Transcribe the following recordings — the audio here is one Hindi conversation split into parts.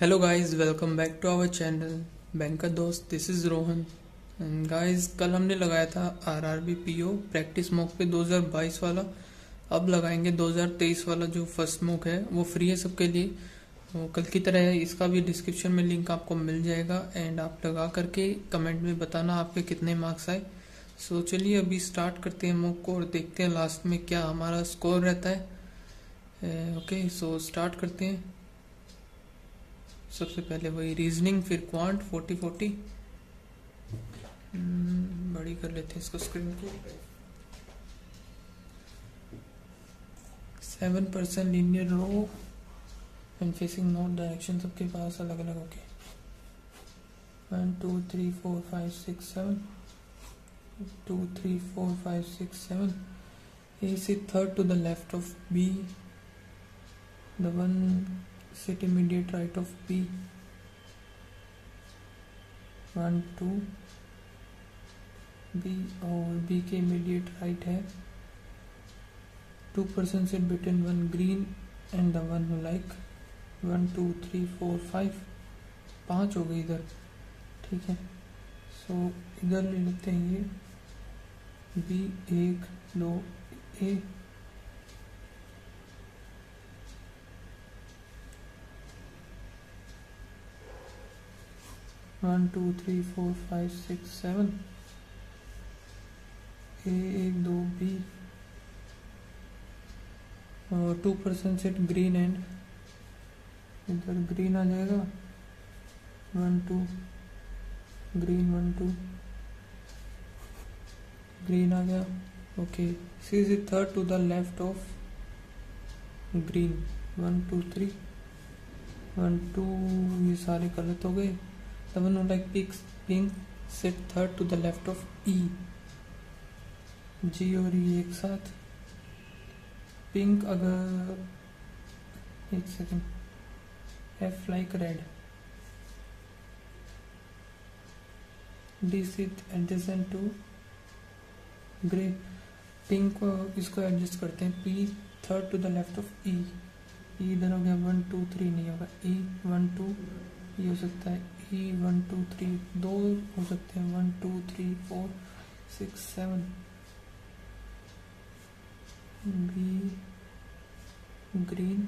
Hello guys, welcome back to our channel banker दोस्त। This is Rohan and guys, कल हमने लगाया था आरआरबी पीओ प्रैक्टिस मॉक पे 2022 वाला। अब लगाएंगे 2023 वाला जो फर्स्ट मॉक है, वो फ्री है सबके लिए। तो कल की तरह इसका भी डिस्क्रिप्शन में लिंक आपको मिल जाएगा एंड आप लगा करके कमेंट में बताना आपके कितने मार्क्स आए। सो चलिए अभी स्टार्ट करते हैं मॉक को और देखते हैं लास्ट में क्या हमारा स्कोर रहता है। ओके, सो स्टार्ट करते हैं। सबसे पहले वही रीजनिंग, फिर क्वांट 40-40। बड़ी कर लेते हैं इसको स्क्रीन को। 7% linear row and facing north direction सबके पास अलग अलग। ओके, 1 2 3 4 5 6 7 2 3 4 5 6 7। A से third to the left of B, the one sit immediate right of P, 1 2 B और B के immediate right है। 2% sit between one green and the one who like, 1 2 3 4 5। 5 हो गई इधर, ठीक है। सो इधर ले लेते हैं ये B, 1 2 A, one two three four five six seven, A 1 2 B और 2% सेट ग्रीन एंड इधर ग्रीन आ जाएगा, 1 2 ग्रीन, 1 2 ग्रीन आ गया। Okay, C is third to the left of green, 1 2 3 1 2। ये सारे गलत हो गए। The one who like pink sit third to the left of E, G और E एक साथ। पिंक अगर, एक second, F like red, D sit adjacent to grey. Pink को इसको एडजस्ट करते हैं, P third to the left of E, E इधर हो गया, 1 2 3 नहीं होगा, E 1 2 ये हो सकता है, E 1 2 3 दो हो सकते हैं, 1 2 3 4 6 7 B ग्रीन।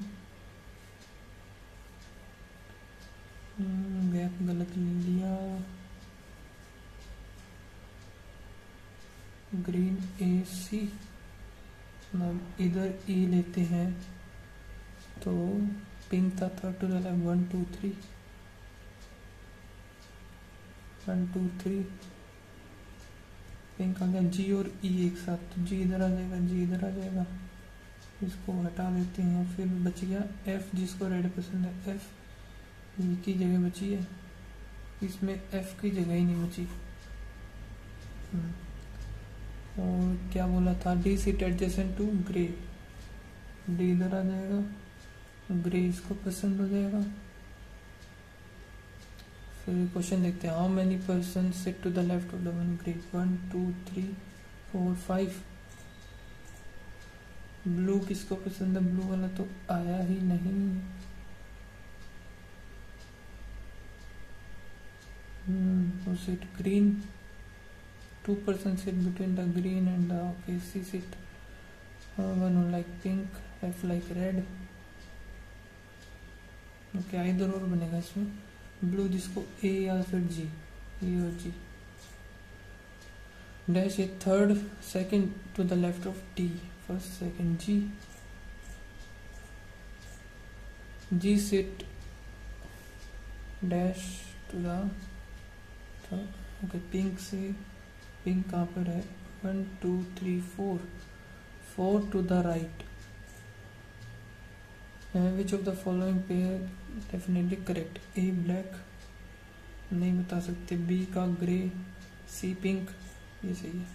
गैप गलत ले लिया, ग्रीन A C। अब इधर E लेते हैं तो पिंक था third to the left, 1 2 3 1 2 3 pink आ गया, G और E एक साथ, G इधर आ जाएगा, G इधर आ जाएगा, इसको हटा देते हैं। फिर बच गया F, जिसको रेड पसंद है, F की जगह बची है, इसमें F की जगह ही नहीं बची। और क्या बोला था, D seat adjacent to grey, D इधर आ जाएगा, ग्रे इसको पसंद हो जाएगा। फिर क्वेश्चन देखते हैं, how many person sit to the left of the one green, 1 2 3 4 5। Blue किसको पसंद है, ब्लू वाला तो आया ही नहीं, वो sit green. 2% sit between the green and the okay, C sit one like pink, F like red. Okay, I जरूर बनेगा इसमें, ब्लू जिसको A या फिर G, A और G। Dash A third second to the left of T, first second G, G sit dash to the third. Okay, pink से, पिंक कहाँ पर है, 1 2 3 4 4 to the right. Which of the following pair definitely correct, A black नहीं बता सकते, B का ग्रे, C पिंक, ये सही है।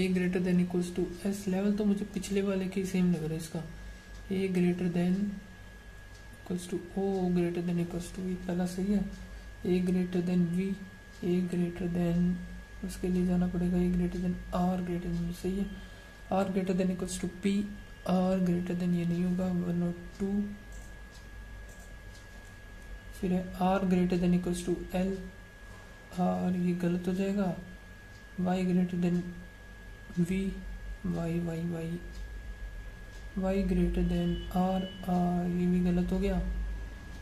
A greater than equals to S, level तो मुझे पिछले वाले की सेम लग रहा है इसका, A greater than equals to O greater than equals to, ये पहला सही है। A greater than V, A greater than, उसके लिए जाना पड़ेगा, A greater than R greater than, सही है। R greater than equals to P, R greater than ये नहीं होगा, 1 और 2 फिर है R greater than equals to L, R ये गलत हो जाएगा, Y greater than V, Y Y Y Y greater than R, R ये भी गलत हो गया,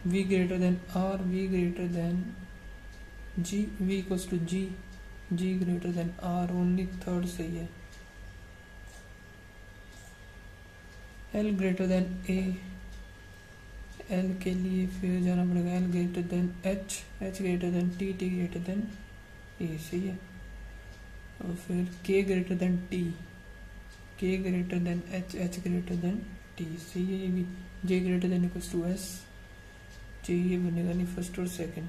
V greater than R, V greater than G, V equals to G, G greater than R, only third सही है। L greater than A, L के लिए फिर जाना पड़ेगा L greater than H, H greater than T, T greater than A सही है, और फिर K greater than T, K greater than H, H greater than T सही है ये भी। J greater than equal to S, J ये बनेगा नहीं फर्स्ट और second.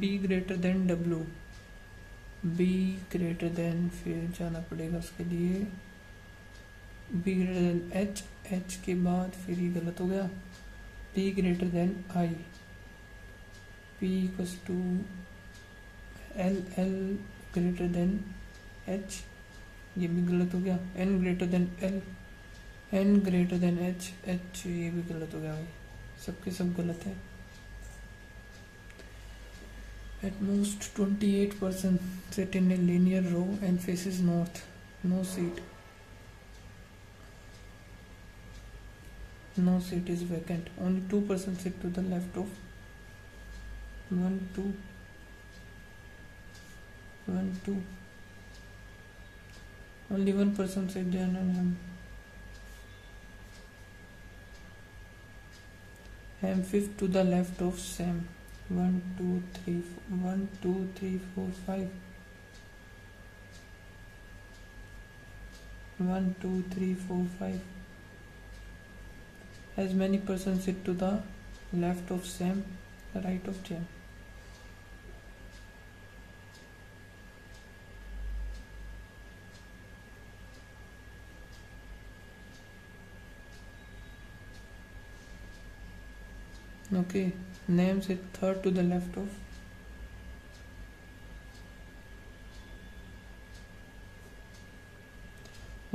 B greater than W, B greater than फिर जाना पड़ेगा उसके लिए B greater than H, H के बाद फिर ये गलत हो गया, P greater than I, P equals to L, L greater than H, ये भी गलत हो गया, N greater than L, N greater than H, H ये भी गलत हो गया भाई, सबके सब गलत है। At most 28% sit in a linear row and faces north, no seat, no seat is vacant, only 2% sit to the left of 1, 2, 1, 2, only 1% sit there and Ham fifth to the left of Sam, 1, 2, 3, 4, 5 1, 2, 3, 4, 5 as many persons sit to the left of Sam, right of Jam। Okay, name sit third to the left of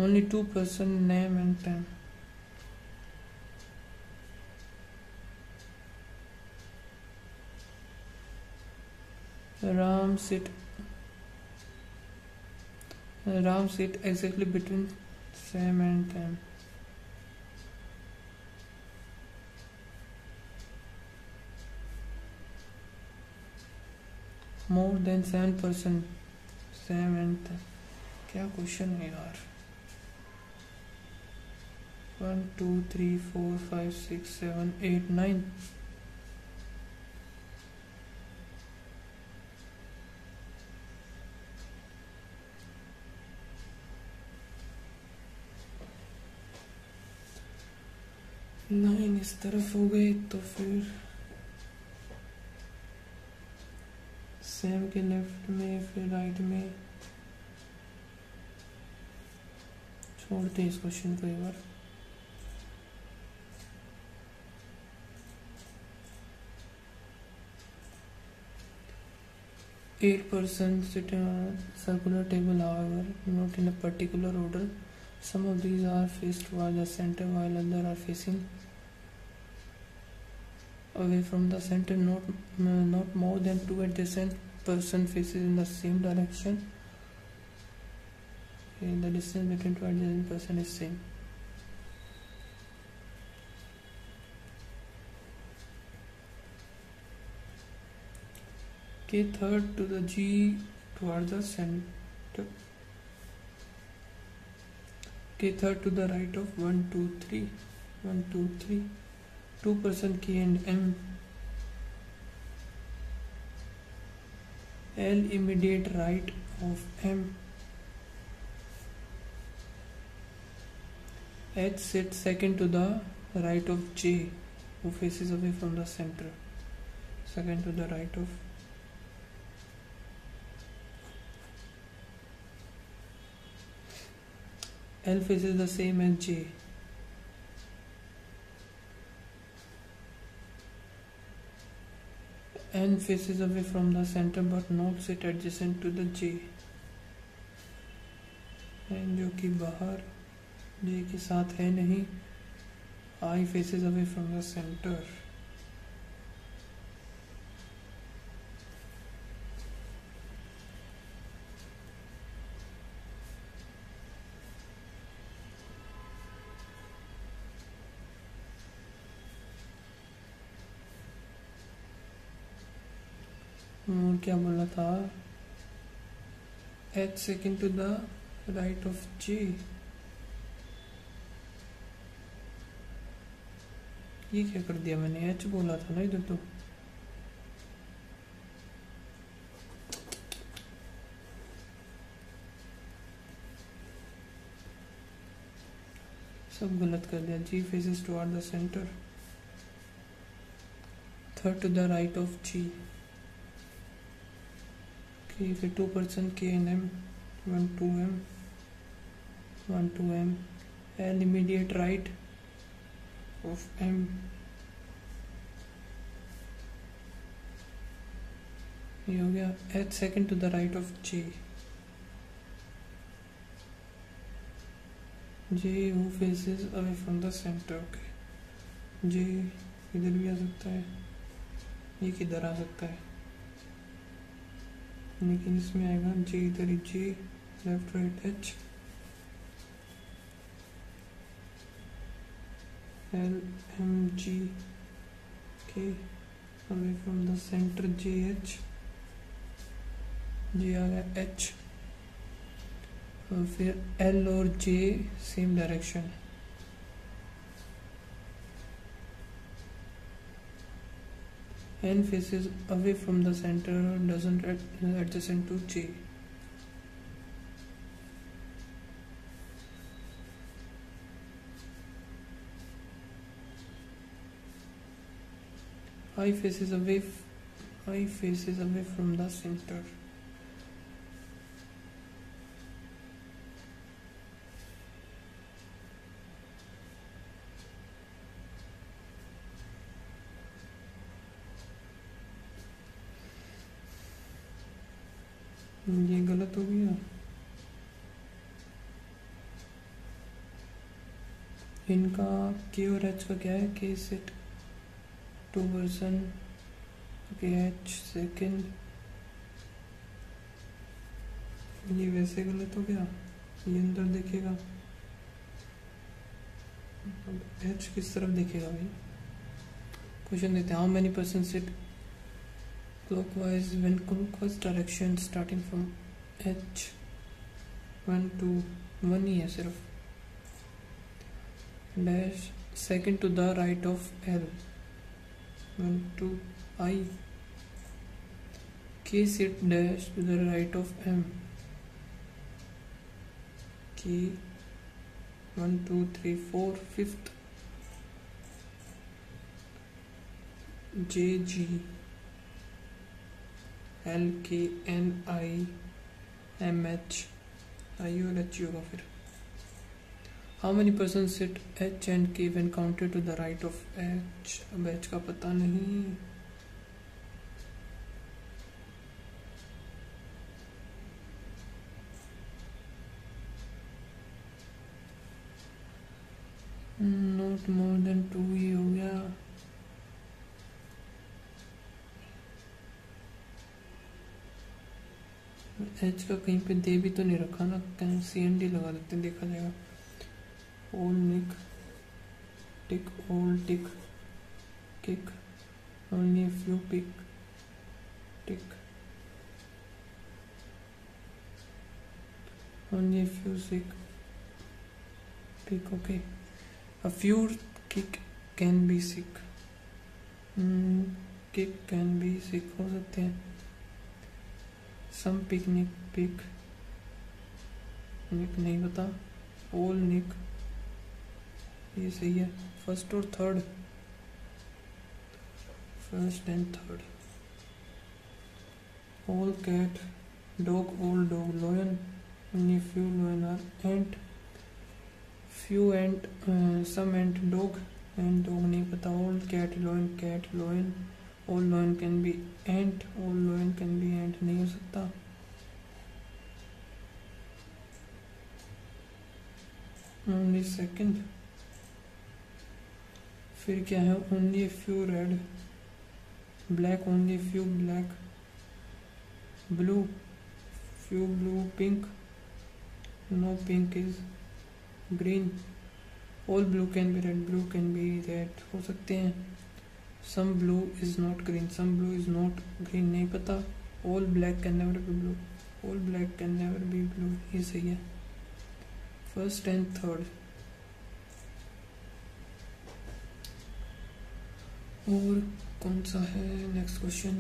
only 2% name and time। Ram sit exactly between Sam and Tam। More than 7% Sam and Tam। क्या क्वेश्चन है यार, 1, 2, 3, 4, 5, 6, 7, 8, 9 9 इस तरफ हो गए, तो फिर सेम के लेफ्ट में फिर राइट में छोड़ते हैं इस क्वेश्चन को एक बार। Eight person sit circular table however not in a particular order, some of these are faced towards the center while other are facing away from the center, not more than 2 adjacent person faces in the same direction, and the distance between 2 adjacent person is same। K third to the G towards the center, K third to the right of 1, 2, 3, 1, 2, 3 2% K and M। L immediate right of M, H sits second to the right of J who faces away from the center, second to the right of L faces the same as J। N faces away from the center but not sit adjacent to the J। N जो कि बाहर J के साथ है नहीं। I faces away from the center। और क्या बोला था, H second to the right of G, ये क्या कर दिया मैंने, एच बोला था ना इधर तो। सब गलत कर दिया। G faces toward the centre, third to the right of G, फिर 2% के N M, 1 2 m 1 2 m, and immediate right of M, ये हो गया H second to the right of G, J वो faces away from the centre. Okay, J इधर भी आ सकता है, ये किधर आ सकता है, लेकिन इसमें आएगा जे इधर, J left right H, L M G K away from the centre, J H, J आ गया एच, और फिर एल और J same direction, N faces away from the centre और doesn't adjacent to J. I faces away from the centre, ये गलत हो गया। इनका के और एच का क्या है, के सेट 2% के एच सेकेंड, ये वैसे गलत हो गया, ये अंदर देखेगा, एच किस तरफ देखेगा भाई। क्वेश्चन देते हैं, how many person sit clockwise when clockwise direction starting from h, 1 to 1 ही है सिर्फ, dash second to the right of l, 1 to i, k set dash to the right of m, k 1 2 3 4 fifth, j g L K N I M H, I और एच होगा। फिर how many person sit H and K when counted to the right of H, अब एच का पता नहीं, नॉट मोर देन 2 ही हो गया। एच का कहीं पे दे भी तो नहीं रखा ना, कहीं सी एन डी लगा देते हैं, देखा जाएगा। ओल nick tick, all tick kick, only few pick tick, only few sick pick. Okay, a few kick can be sick, kick can be sick हो सकते हैं। सम पिकनिक पिक, निक नहीं पता, ओल निक ये सही है, फर्स्ट और third, first and third, all cat dog, all dog lion, only few lion are ant, few ant some ant dog, ant dog नहीं पता, all cat lion, all loin can be ant, all loin can be ant नहीं हो सकता, only second, फिर क्या है, only a few red, black, only a few black, blue, few blue, pink, no pink is green, all blue can be red, blue can be red हो सकते हैं। Some blue is not green, some blue is not green नहीं पता। All black can never be blue, all black can never be blue ही सही है। फर्स्ट एंड थर्ड, और कौन सा है नेक्स्ट क्वेश्चन,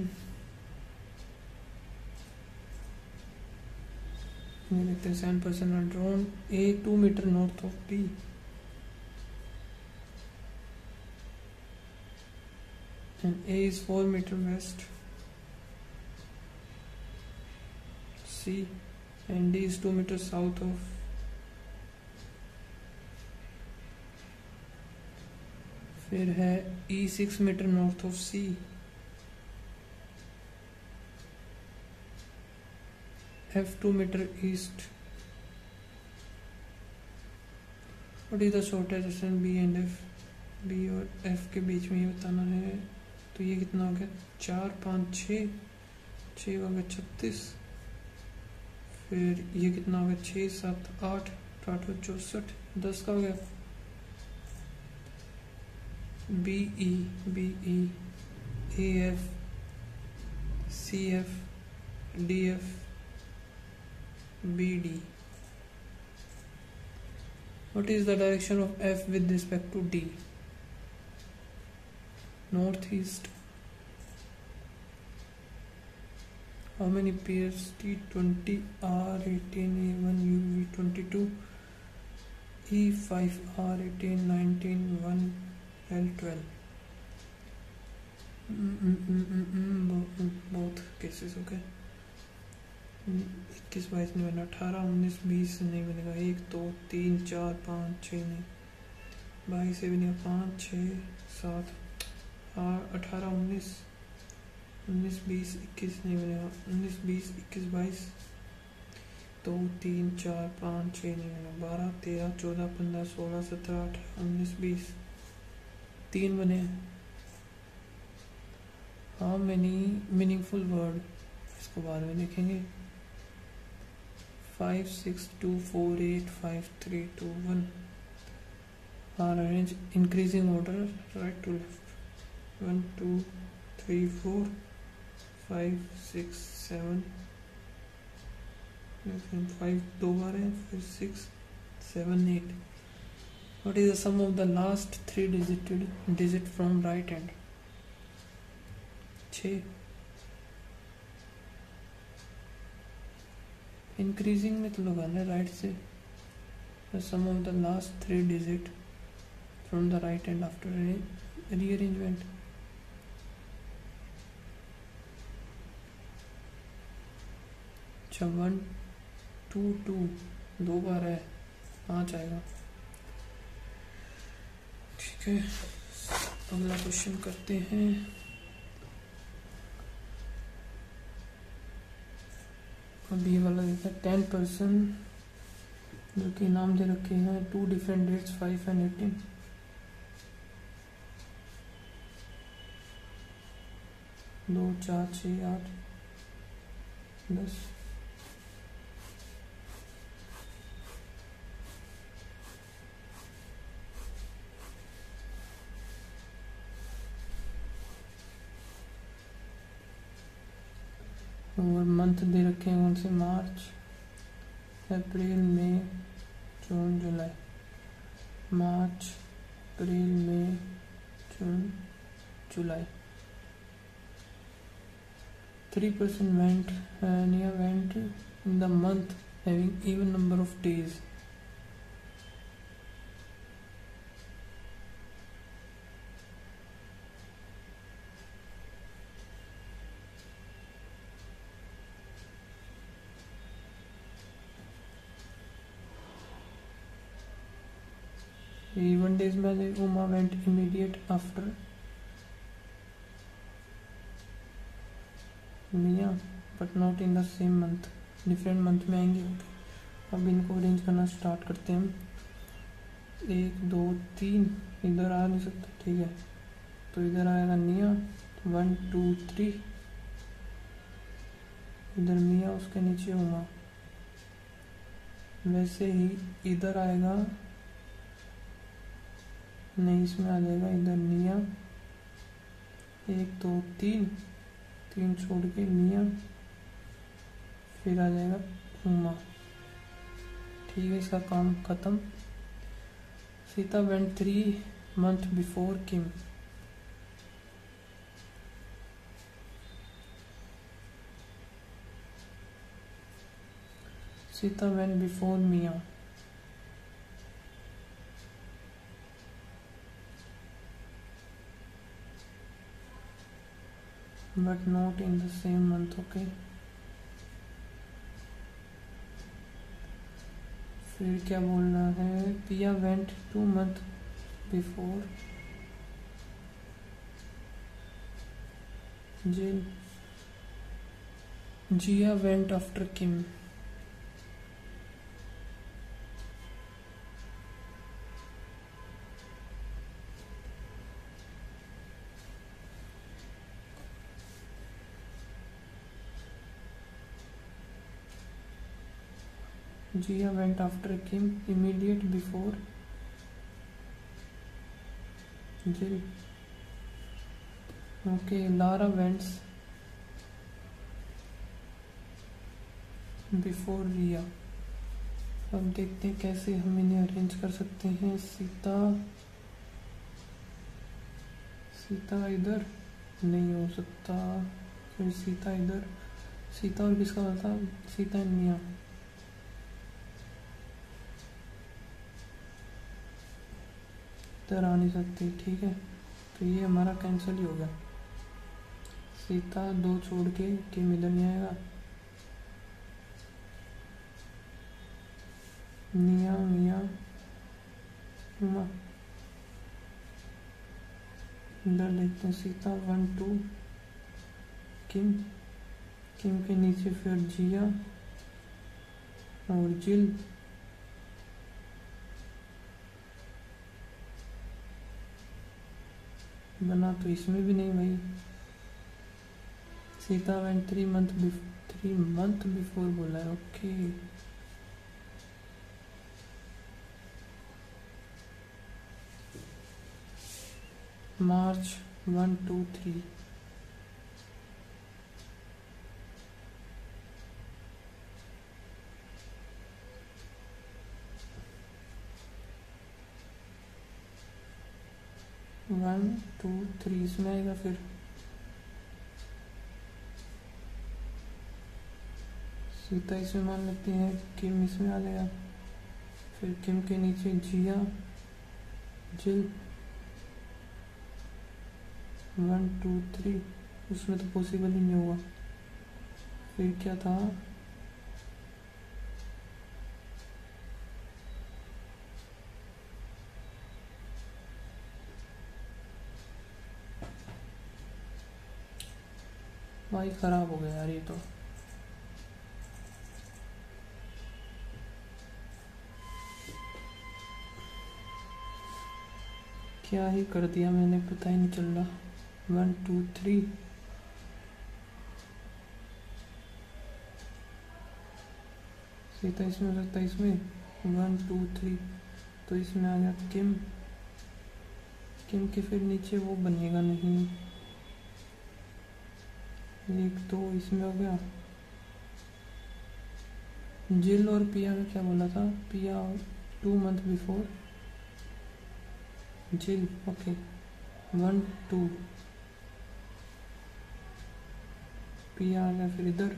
ये देखते हैं। 7% are drawn a 2 metre north of B. A is 4 meter west, C, and D is 2 meter south of फिर है E 6 meter north of C, F 2 meter east. What is the shortest distance B and F? B और F के बीच में ये बताना है। तो ये कितना हो गया 4, 5, 6 हो गया 36, फिर ये कितना हो गया 6, 7, 8, 8, 64, 10 का हो गया BE, AF, CF, DF, BD। What is the direction of F with respect to D? North east. How many pairs T20, R18, A1, UV 22, E5, R18, 19, 1, L12? Both cases okay. 21, 22 नहीं बना, 18, 19, 20 नहीं बनेगा, 1, 2, 3, 4, 5, 6 नहीं, 22 भी नहीं, 5, 6, 7, 18, 19, 19, 20, 21 नहीं बनेगा, 19, 20, 21, 22, 2, 3, 4, 5, 6 नहीं बनेगा, 12, 13, 14, 15, 16, 17, 18, 19, 20 3 बने। हाउ मेनी मीनिंगफुल वर्ड, इसको बाद में देखेंगे। 5, 6, 2, 4, 8, 5, 3, 2, 1 are arranged increasing order right to left. 1, 2, 3, 4, 5, 6, 7 5 दो बार है, फिर 6, 7, 8। What is the sum of the last 3 digit from right hand? 6। Increasing में तो लगाना है राइट से, sum of the last 3 digit from the right end after rearrangement. अच्छा 1, 2, 2 दो बार है, 5 आएगा, ठीक है। अगला क्वेश्चन करते हैं। अब ये वाला देखा 10 person जो कि नाम दे रखे हैं 2 different dates 5 and 18। दो 4, 6, 8, 10 और मंथ दे रखे हैं कौन से, मार्च, अप्रैल, मई, जून, जुलाई। मार्च, अप्रैल, मई, जून, जुलाई। 3% went in the month having even number of days. Even days में Uma went immediate after Mia, but not in the same month, different month में आएंगे। अब इनको अरेंज करना स्टार्ट करते हैं हम। 1, 2, 3 इधर आ नहीं सकता, ठीक है, तो इधर आएगा निया, 1, 2, 3 इधर मिया, उसके नीचे उमा। वैसे ही इधर आएगा नहीं, इसमें आ जाएगा इधर निया, 1, 2, 3 छोड़ के मिया, फिर आ जाएगा पूमा। ठीक है, इसका काम ख़त्म। Sita went 3 months before Kim. Sita went before Mia. But not in the same month, okay। फिर क्या बोलना है, पिया वेंट 2 months बिफोर जेल। जिया went after Kim. Jia went after Kim immediate before Jill. Okay, Lara went before Ria। अब देखते हैं कैसे हम इन्हें अरेंज कर सकते हैं। सीता इधर नहीं हो सकता, फिर सीता इधर। सीता और किसका होता, सीता एंड मिया। आ नहीं सकती, ठीक है, तो ये हमारा कैंसिल ही हो गया। सीता 2 छोड़ के किम इधर नहीं आएगा। निया मिया उमा इधर। देखते हैं सीता 1 2 किम। किम के नीचे फिर जिया और जिल। बना तो इसमें भी नहीं भाई। सीता वेंट 3 months बिफोर बोला है, okay. March 1 2 3। One two three इसमें आएगा फिर। सीता इसमें मान लेते हैं, किम इसमें आ जाएगा। फिर किम के नीचे जिया जिल। 1 2 3 उसमें तो पॉसिबल ही नहीं हुआ। फिर क्या था, भाई खराब हो गया यार ये तो। क्या ही कर दिया मैंने, पता ही नहीं चल रहा। 1 2 3 सीता इसमें हो सकता है, इसमें 1 2 3 तो इसमें आ गया किम। किम के फिर नीचे वो बनेगा नहीं, 1 2 इसमें हो गया। जिल और पिया का क्या बोला था, पिया 2 months बिफोर जिल, ओके। 1 2 पिया आ गया फिर इधर।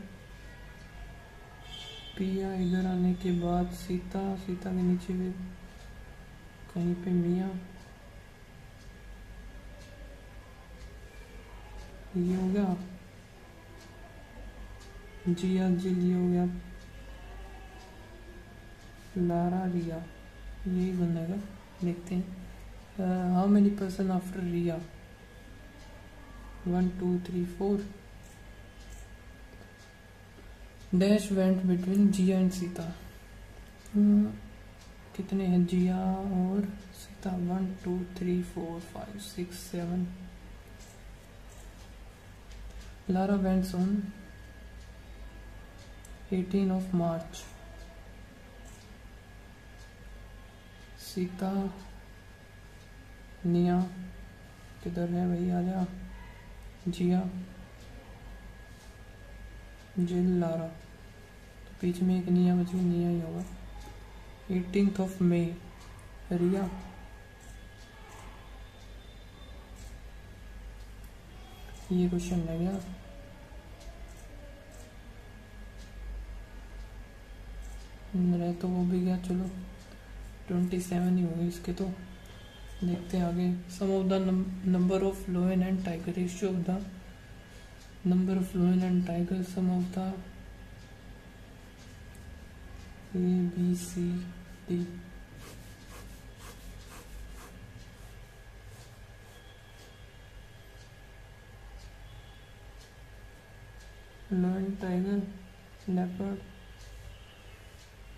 पिया इधर आने के बाद सीता। सीता के नीचे भी कहीं पे मिया। ये हो गया जिया जिल, ये हो गया लारा रिया, यही बनेगा। देखते हैं how many person after Riya. 1 2 3 4 dash went between Jiya and Sita. कितने हैं जिया और Sita? 1 2 3 4 5 6 7। Lara vents on 18 of March। Sita निया किधर है भाई, आ जा। जिया जिल लारा बीच में एक निया बची, निया ही होगा। 18 मई रिया, ये क्वेश्चन लग गया। रह तो वो भी गया, चलो 27 ही होंगे इसके। तो देखते हैं आगे। Sum of the number of lion and tiger, ratio of the number of lion and tiger, sum of the ABCD। Lion, tiger, leopard,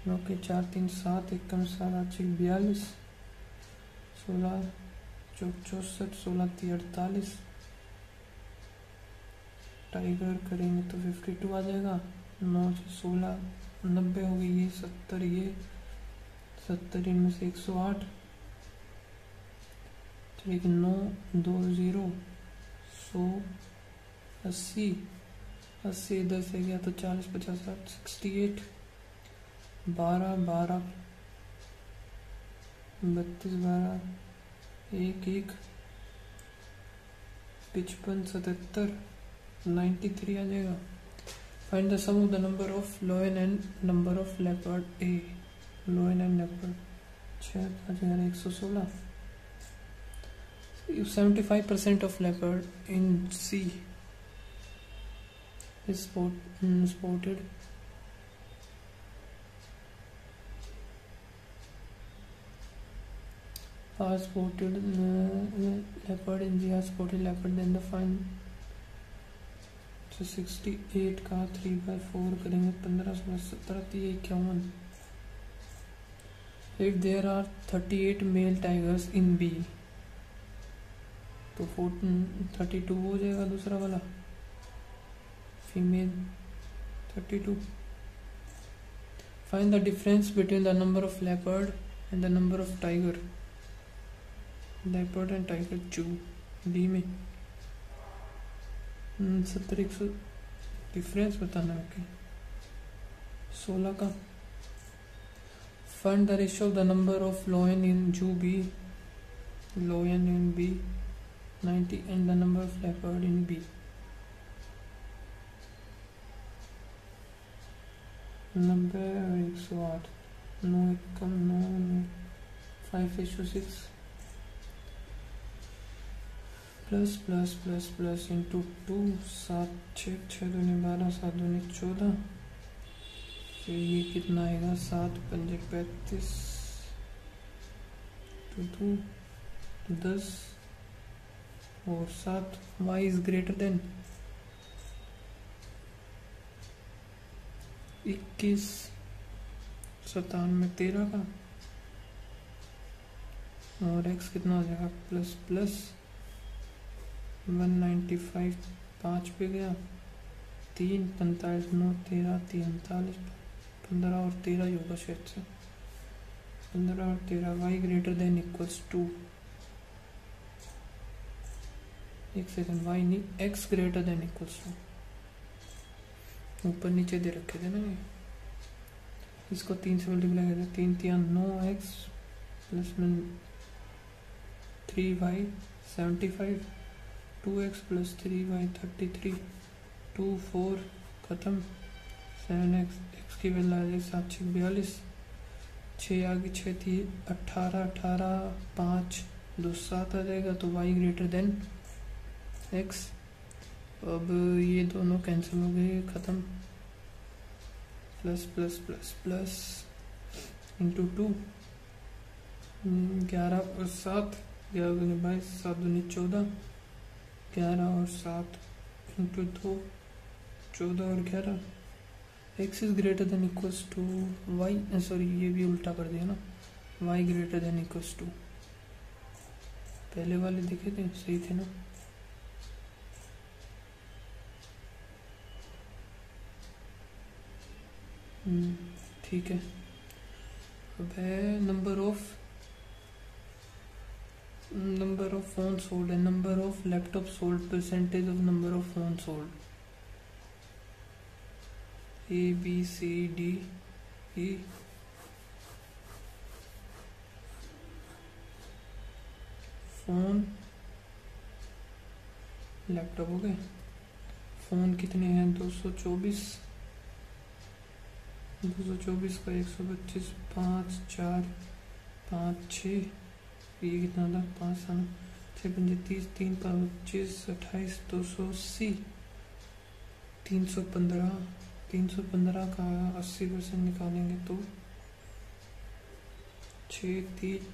9 के 4 3 7, 1 कम 7 8 42, 16 64, 16 3 48। टाइगर करेंगे तो 52 आ जाएगा। 9 से 16 90 हो गई, ये 70, ये 70, इनमें से 108, ठीक 9 2 0, 100 80, 80 इधर से गया तो 40 50 60, 68, 12 12, 32 12, 1 1, 55 77, 93 आ जाएगा। Find the sum of the number of lion and number of leopard. A lion and leopard 6,116, 75% of leopard in C spotted. Are spotted leopard in the spotted leopard, then the find so 68 का 3/4 करेंगे 15 16 17 51। If there are 38 male tigers in B, तो 32 हो जाएगा दूसरा वाला, female 32। Find the difference between the number of leopard and the number of tiger। Leopard and tiger चू डी में 70 100, डिफरेंस बताना है। ओके 16 का find the ratio of the number of lion in zoo B, lion in B 90, and the number of leopard in B 90 और 108। 9 कम 9, 5 6, plus plus plus plus into 2, 7 6 6 2 12, 7 2 14, तो ये कितना आएगा 7 5 35, 2 2 10 और 7। वाई इज ग्रेटर देन 21, 97 13 का, और एक्स कितना आ जाएगा प्लस प्लस 195, 5 पे गया 3, 45 9 13, 43 15 और 13 ही होगा शायद से, 15 और 13। Y greater than equals to, एक सेकेंड, वाई नहीं, X greater than equals to, ऊपर नीचे दे रखे थे मैंने। इसको 3 से मल्टीप्लाई करते हैं, 3 3 9, एक्स प्लस में 3 वाई 75, 2x प्लस 3y 33, 2 4 खत्म 7x, x की वैल्यू आ जाएगी 7 6 42, 6 आगे 6 थी 18 18, 5 2 7 आ जाएगा। तो y ग्रेटर देन x। अब ये दोनों कैंसिल हो गए, खत्म plus plus plus plus into 2, 11 और 7, 11 22, 7 2 14, 11 और 7 इंटू 2 14 और 11। X is greater than equals to Y, sorry ये भी उल्टा कर दिया ना, Y greater than equals to, पहले वाले दिखे थे सही थे ना। ठीक है। अब है number of phone sold and number of laptop sold, percentage of number of phone sold. A B C D E phone, laptop हो गए। फोन कितने हैं 224, 224 का 125, 5 4 5 6, ये कितना था 5 7 6 5 30, 3 5 25, 28, 280, 315, 315 का 80% निकालेंगे तो 6 3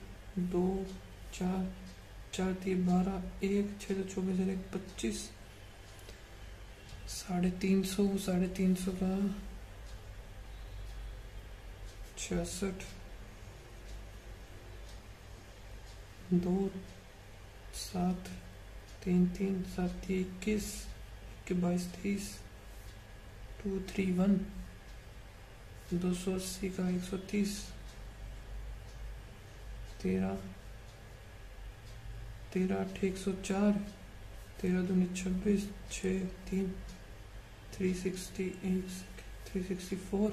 2 4 4 3 12 1, 6 24 1 25, 350, 350 का 66, 2 7 3 3 7 21 22 23, 231, 280 का 130, 13 13, 104, 13 2 26, 6 3, 368, 364,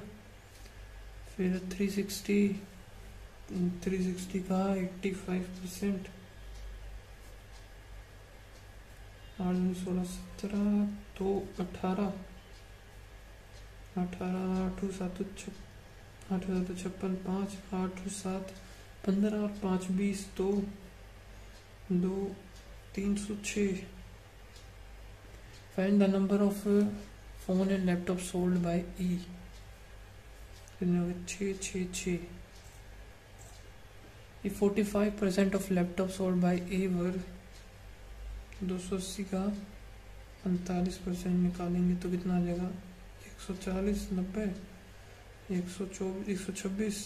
फिर 360 का 85%, 8 16 17, 2 18, 8 7 56, 5 8 7 15 और 5 20, 2 2 306। Find the number of phone and laptop sold by E. कितने हो गए 6 6 6। ये 45% of laptop sold by A were, 280 का 45% निकालेंगे तो कितना आ जाएगा 140, 90, 124, 126,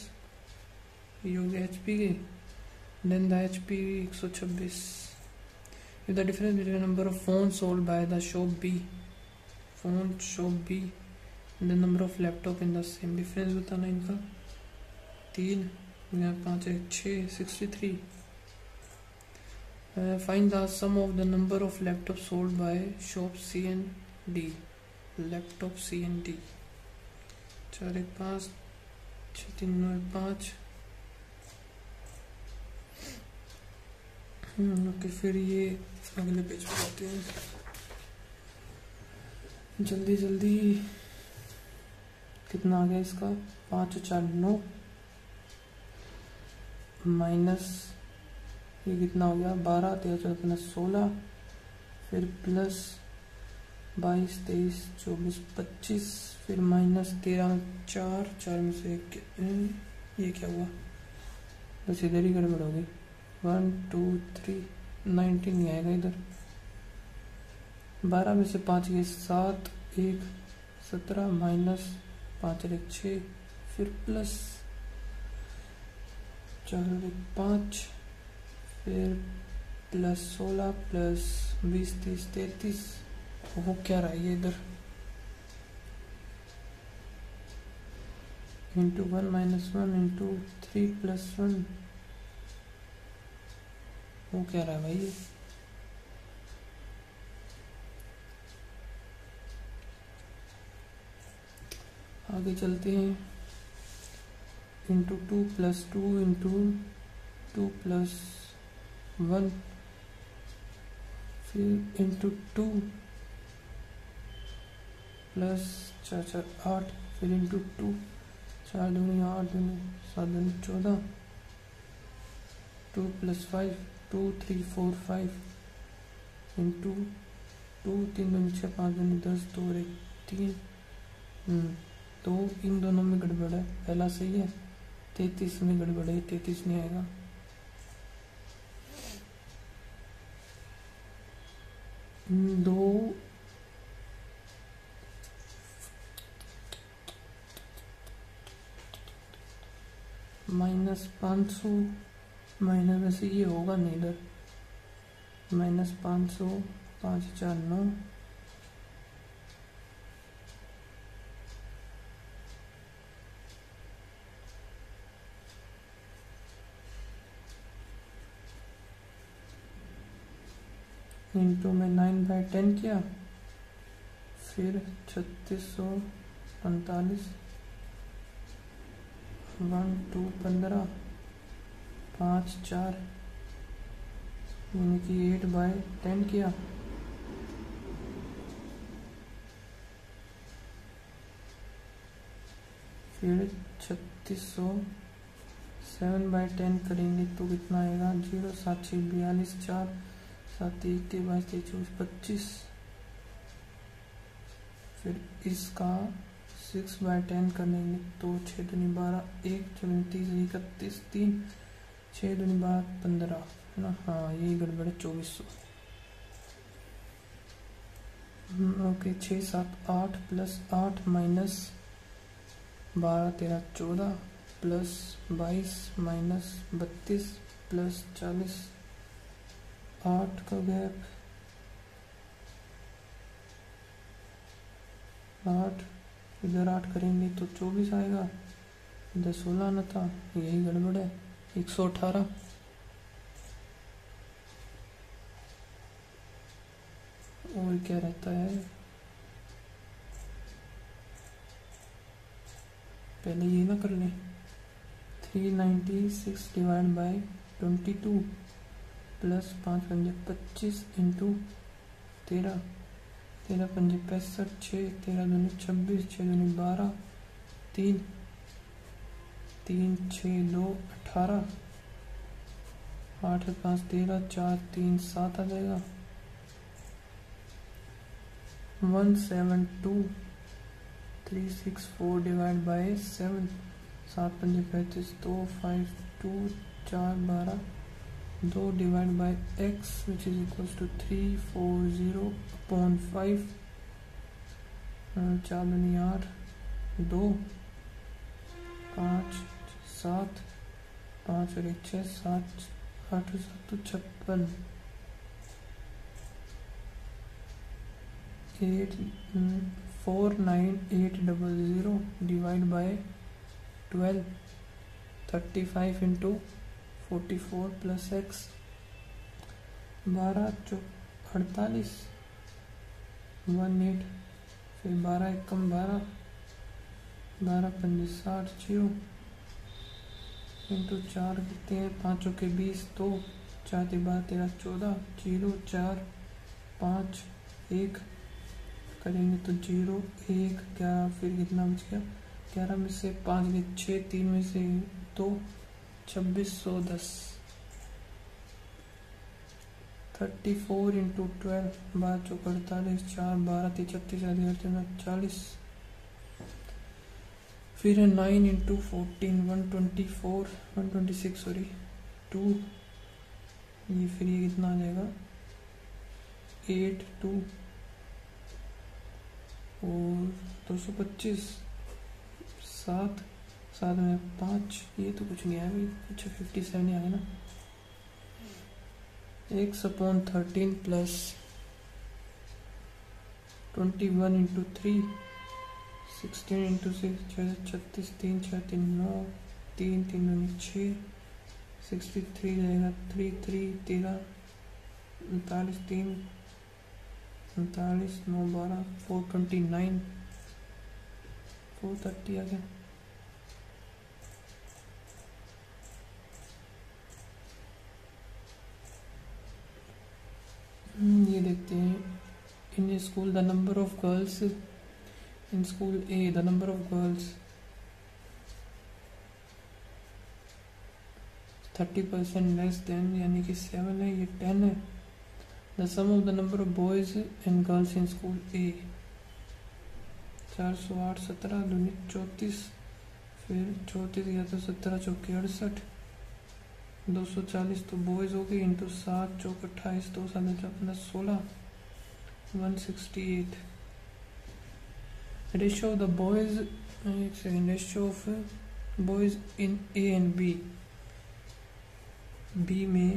ये हो गया HP के। Then the HP 126 if the difference between number of phone sold by the shop B, phone shop B, the number of laptop in the same, difference बताना इनका 3 5 1 6 63। Find the sum of the number of laptop sold by shop C and D, laptop C and D, 4 1 5 6 3 9 5। Okay, फिर ये अगले पेज पे जाते हैं जल्दी। कितना आ गया इसका 5 4 9 माइनस, ये कितना हो गया 12 13 14 16, फिर प्लस 22 23 24 25, फिर माइनस 13 4 में से 1, ये क्या हुआ बस इधर ही गड़बड़ होगी, 1 2 3, 19 नहीं आएगा इधर। 12 में से 5 गए 7 1 17, माइनस 5 1 6, फिर प्लस 4 1 5, फिर प्लस 16, प्लस 20 30 33, वो क्या रहा है इधर इंटू 1 माइनस 1 इंटू 3 प्लस 1, वो क्या रहा है भाई ये 2 प्लस 2 इंटू 2 प्लस 1, फिर इंटू 2 प्लस 4 4 8, फिर इंटू 2, 4 2 8 2 7 2 14, 2 प्लस 5, 2 3 4 5 इंटू 2 3 2 6 5 2 10 2 1 3। तो इन दोनों में गड़बड़ है, पहला सही है, 33 में गड़बड़ है, 33 नहीं आएगा। दो 500 माइनस में से ये होगा नहीं, इधर -500, 5 4 9, इंटू में 9/10 किया, फिर 3600 45, 1 2 15, 5 4 यानी कि 8/10 किया, फिर 3600 7/10 करेंगे तो कितना आएगा 0 7 6 42 4 7 1 22 23 25, फिर इसका 6/10 कर लेंगे तो 6 दूनी 12 1 24 31 3 6 दूनी 12 15 है ना। हाँ यही गड़बड़ है, 2400। ओके 6 7 8 +8 -12 13 14 +22 -32 +40 8 का गैप 8, इधर 8 करेंगे तो 24 आएगा, इधर 16 आना था, यही गड़बड़ है 118। और क्या रहता है, पहले ये ना कर लें 396 /22 +5 × 25 × 13 13 × 65 6 13 × 26 6 × 12 3 3 6 2 18 8 × 5 13 4 3 7 आ जाएगा 1 7 2 3 6 4 /7 7 × 25 2 5 2 4 12 2 /x which is equals to 340/5 4 × 8 2 5 7 5 और 1 6 7 8 7 56 8 4 9 8 0 0 /12 35 × 44 +x 12 48 18 फिर 12 1 = 12 12 × 5 = 60 0 × 4 कितने हैं 5 × 20 तो 4 × 12 = 13 14 4 5 1 करेंगे तो 0 1 11 फिर कितना बच गया 11 में से 5 गए 6 3 में से 2 2610 34 × 12 12 × 48 4 12 × 36 40 फिर 9 × 14 126 2 ये फिर ये कितना आ जाएगा 8 2 और 225 7 7 में 5 ये तो कुछ नहीं आया भाई। अच्छा 57 ही आया ना 1/13 +21 × 3 16 × 6 6 36 3 6 3 9 3 3 6 63 रहेगा 3 3 13 39 3 39 9 12 4 29 430 आ गया। ये देखते हैं in school the number of girls in school A the number of girls 30% less than यानी कि 7 है ये 10 है। The sum of the number of boys and girls in school A 408 17 2 34 फिर 34 या तो 17 4 68 240 तो बॉयज हो गए into 7 4 28 2 7 15 16 168 ratio the boys ratio of boys in A and B B में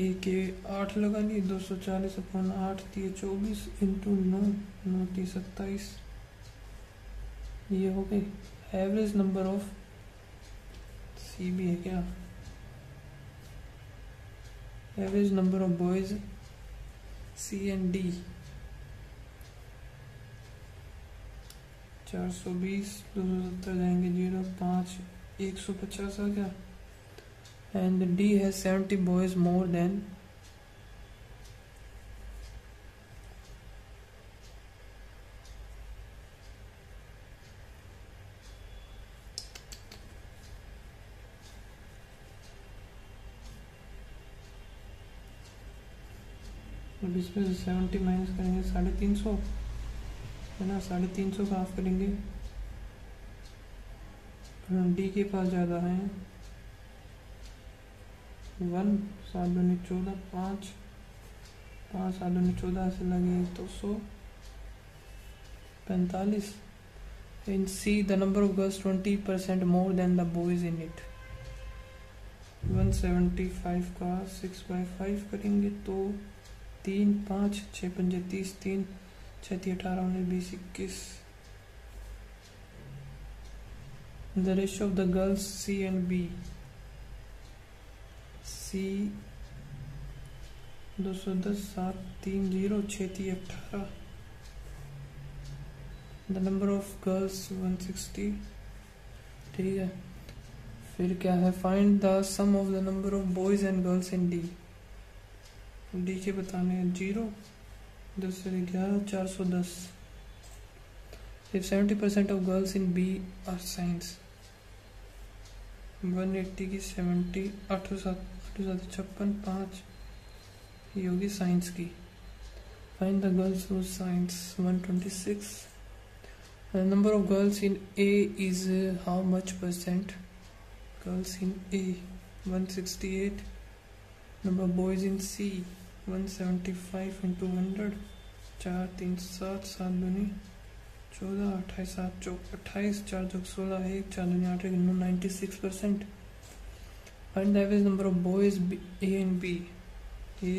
ए के 8 लगा लिए 240/8 दिए 24 × 9 9 3 27 ये हो गए। Average number of C B है क्या average number of boys C and D 420, 270 जाएंगे 0, 5, 150 आ गया। एंड डी है 70 बॉयज मोर देन अब इसमें 70 माइनस करेंगे 350 है ना, 350 का हाफ करेंगे। डी के पास ज़्यादा है 1, 7 दूनी 14, 5, 5 7 दूनी 14 से लगे 245। In C the number of girls 20% more than the boys in it. 175 का 6/5 करेंगे तो 3 5, 6 पंजे 30, 3 6 18 19 20 21। The ratio of the girls C and B, C 210, 7 3 0, 6 18। The number of girls 160, ठीक है। फिर क्या है, find the sum of the number of boys and girls in D. D के बताने हैं 0 10 11, 410। फिर 70% of girls in B are science. 180 की 70, 856, 5 ये होगी साइंस की। Find the girls who science 126। Number of girls in A is how much percent, girls in A 168। Number of boys in C 175 into 100, 4 3 7, 7 दूनी 14, 28 7 चौक 28, 4 चौक 16, 1, 4 दूनी 8, 96%। Find the average number of boys A and B. A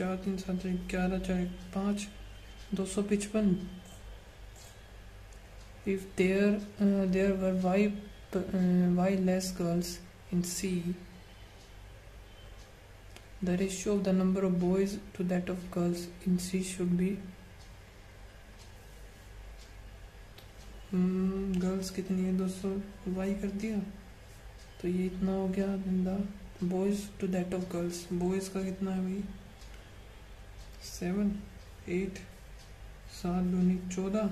4 3 7 11, 4 1 5, 255। If there were Y less girls in C, the ratio of the number of boys to that of girls in C should be girls कितनी है 200, वाई कर दिया तो ये इतना हो गया। The boys to that of girls, boys का कितना है भाई 7 8, 7 दूनी 14,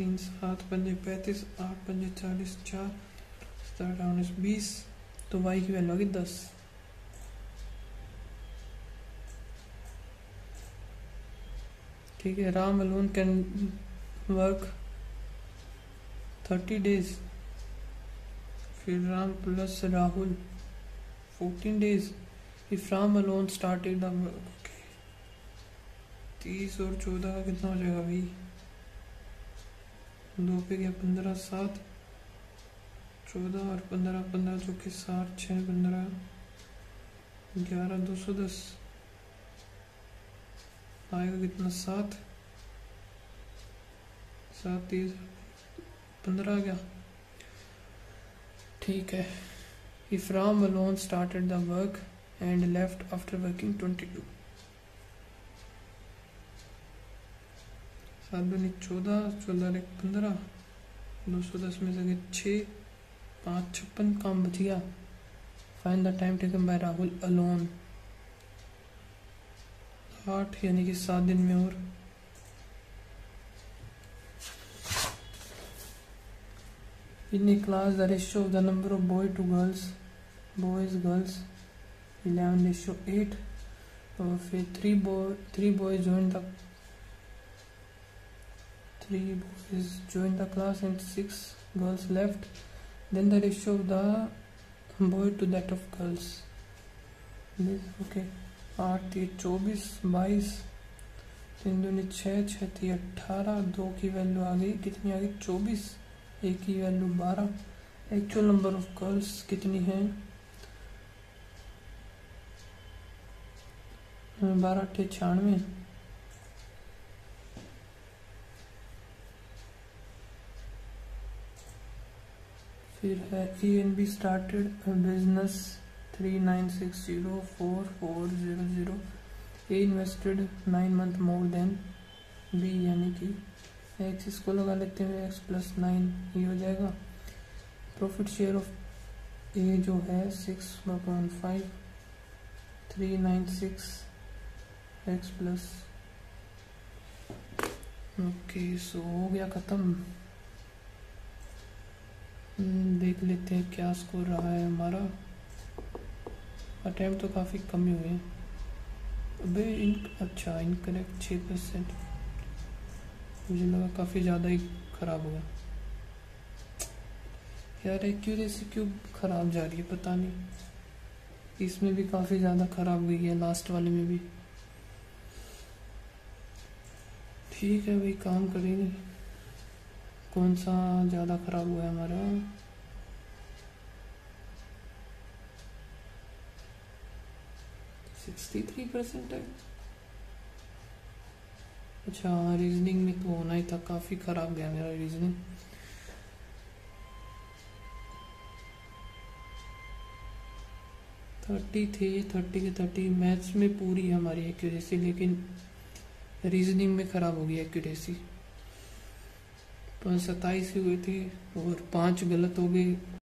3 7 पंजे 35, 8 पंजे 40, 4 17 19 20। तो वाई की वैल्यू होगी 10। ठीक है। Ram alone can work 30 days, फिर Ram plus Rahul 14 days। If Ram alone started the work, okay 30 और 14 का कितना हो जाएगा भाई 2 पे गया 15, 7 14 और 15 15 जो कि 7 6 15 11, 210 आएगा कितना 7 7 30 15 आ गया। ठीक है। If Ram alone started the work and left after working 22, 7 दूनी 14, 14 एक 15, 210 में से 6, 5 56 काम बच गया। Find the time taken by Rahul alone 8 यानी कि 7 दिन में। और in A class the ratio of the number of boy to girls, boys girls 11:8। और फिर 3 boys join the class and 6 girls left, then the ratio of the boy to that of girls. Okay 8 3 24 22, 3 दूनी 6, 6 3 18, 2 की वैल्यू आ गई कितनी आ गई 24, 1 की value 12। Actual number of girls कितनी है 12 96, फिर है E and B started business 39604400। A invested 9 month more than B, यानी कि एक्स इसको लगा लेते हुए एक्स प्लस 9 ये हो जाएगा। प्रॉफिट शेयर ऑफ ए जो है 6/5 396 एक्स प्लस। ओके सो हो गया ख़त्म। देख लेते हैं क्या स्कोर रहा है हमारा। अटैम्प्ट तो काफ़ी कम ही हुए हैं अबे। अच्छा इनकरेक्ट 6%, मुझे लगा काफ़ी ज़्यादा ही ख़राब हुआ यार। एक्यूरेसी क्यों ख़राब जा रही है पता नहीं, इसमें भी काफ़ी ज़्यादा ख़राब गई है, लास्ट वाले में भी। ठीक है भाई काम करेंगे। कौन सा ज़्यादा ख़राब हुआ है हमारा? है अच्छा रीजनिंग में तो होना ही था, काफ़ी ख़राब गया मेरा रीजनिंग। थर्टी के थर्टी मैथ्स में पूरी है हमारी एक्यूरेसी, लेकिन रीजनिंग में ख़राब हो गई एक्यूरेसी। 27 हुए थे और 5 गलत हो गए,